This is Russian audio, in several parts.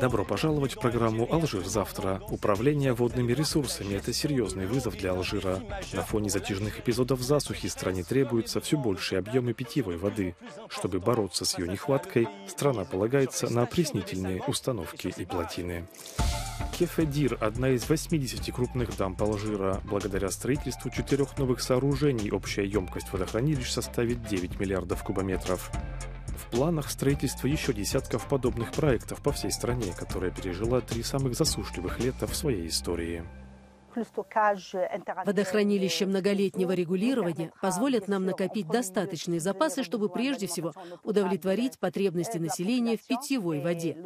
Добро пожаловать в программу «Алжир завтра». Управление водными ресурсами – это серьезный вызов для Алжира. На фоне затяжных эпизодов засухи стране требуются все большие объемы питьевой воды. Чтобы бороться с ее нехваткой, страна полагается на опреснительные установки и плотины. Кефадир – одна из 80 крупных дам Алжира. Благодаря строительству 4 новых сооружений общая емкость водохранилищ составит 9 миллиардов кубометров. В планах строительство еще десятков подобных проектов по всей стране, которая пережила 3 самых засушливых лета в своей истории. Водохранилища многолетнего регулирования позволят нам накопить достаточные запасы, чтобы прежде всего удовлетворить потребности населения в питьевой воде.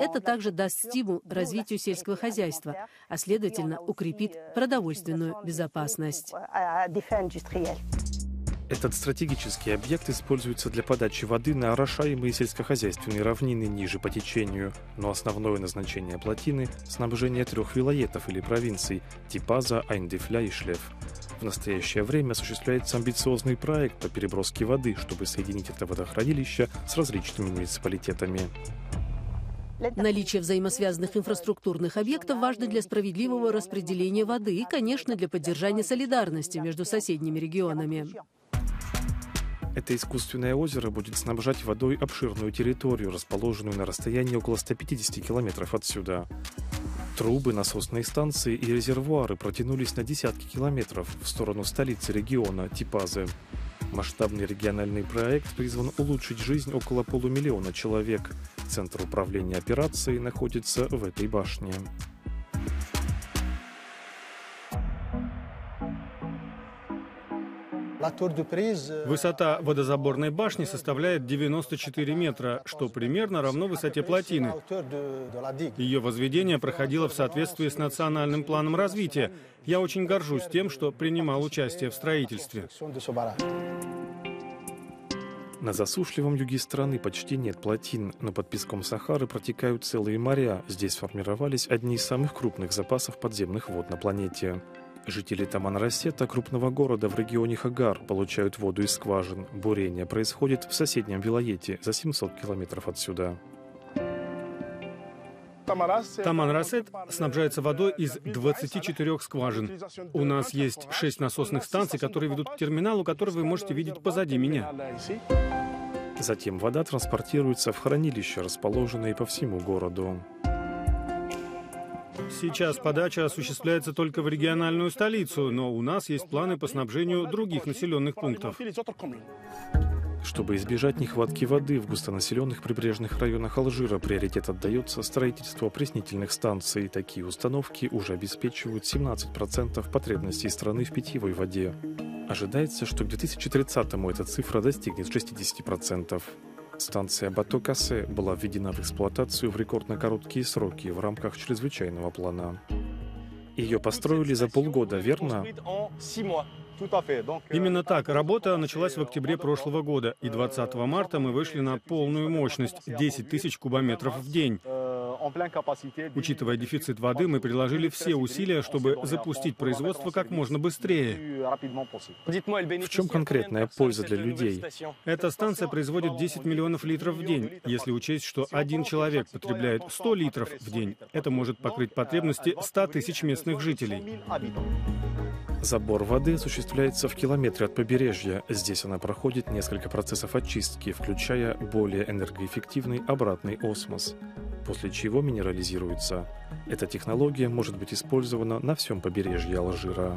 Это также даст стимул развитию сельского хозяйства, а следовательно укрепит продовольственную безопасность. Этот стратегический объект используется для подачи воды на орошаемые сельскохозяйственные равнины ниже по течению, но основное назначение плотины – снабжение 3 вилоетов или провинций – Типаза, Айндифля и Шлеф. В настоящее время осуществляется амбициозный проект по переброске воды, чтобы соединить это водохранилище с различными муниципалитетами. Наличие взаимосвязанных инфраструктурных объектов важно для справедливого распределения воды и, конечно, для поддержания солидарности между соседними регионами. Это искусственное озеро будет снабжать водой обширную территорию, расположенную на расстоянии около 150 километров отсюда. Трубы, насосные станции и резервуары протянулись на десятки километров в сторону столицы региона Типазы. Масштабный региональный проект призван улучшить жизнь около полумиллиона человек. Центр управления операцией находится в этой башне. Высота водозаборной башни составляет 94 метра, что примерно равно высоте плотины. Ее возведение проходило в соответствии с национальным планом развития. Я очень горжусь тем, что принимал участие в строительстве. На засушливом юге страны почти нет плотин, но под песком Сахары протекают целые моря. Здесь сформировались одни из самых крупных запасов подземных вод на планете. Жители Таманрасета, крупного города в регионе Хагар, получают воду из скважин. Бурение происходит в соседнем вилоете за 700 километров отсюда. Таманрасет снабжается водой из 24 скважин. У нас есть 6 насосных станций, которые ведут к терминалу, который вы можете видеть позади меня. Затем вода транспортируется в хранилища, расположенные по всему городу. Сейчас подача осуществляется только в региональную столицу, но у нас есть планы по снабжению других населенных пунктов. Чтобы избежать нехватки воды в густонаселенных прибрежных районах Алжира, приоритет отдается строительству опреснительных станций. Такие установки уже обеспечивают 17% потребностей страны в питьевой воде. Ожидается, что к 2030-му эта цифра достигнет 60%. Станция Батокассе была введена в эксплуатацию в рекордно короткие сроки в рамках чрезвычайного плана. Ее построили за полгода, верно? Именно так. Работа началась в октябре прошлого года, и 20 марта мы вышли на полную мощность – 10 тысяч кубометров в день. Учитывая дефицит воды, мы приложили все усилия, чтобы запустить производство как можно быстрее. В чем конкретная польза для людей? Эта станция производит 10 миллионов литров в день. Если учесть, что один человек потребляет 100 литров в день, это может покрыть потребности 100 тысяч местных жителей. Забор воды осуществляется в километре от побережья. Здесь она проходит несколько процессов очистки, включая более энергоэффективный обратный осмос, после чего минерализируется. Эта технология может быть использована на всем побережье Алжира.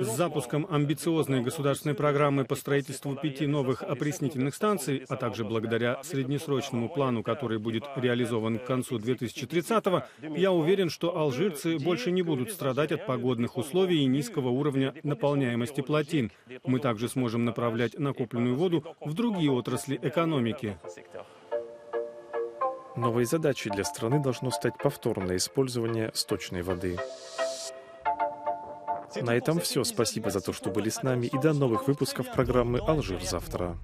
С запуском амбициозной государственной программы по строительству 5 новых опреснительных станций, а также благодаря среднесрочному плану, который будет реализован к концу 2030-го, я уверен, что алжирцы больше не будут страдать от погодных условий и низкого уровня наполняемости плотин. Мы также сможем направлять накопленную воду в другие отрасли экономики. Новой задачей для страны должно стать повторное использование сточной воды. На этом все. Спасибо за то, что были с нами, и до новых выпусков программы «Алжир завтра».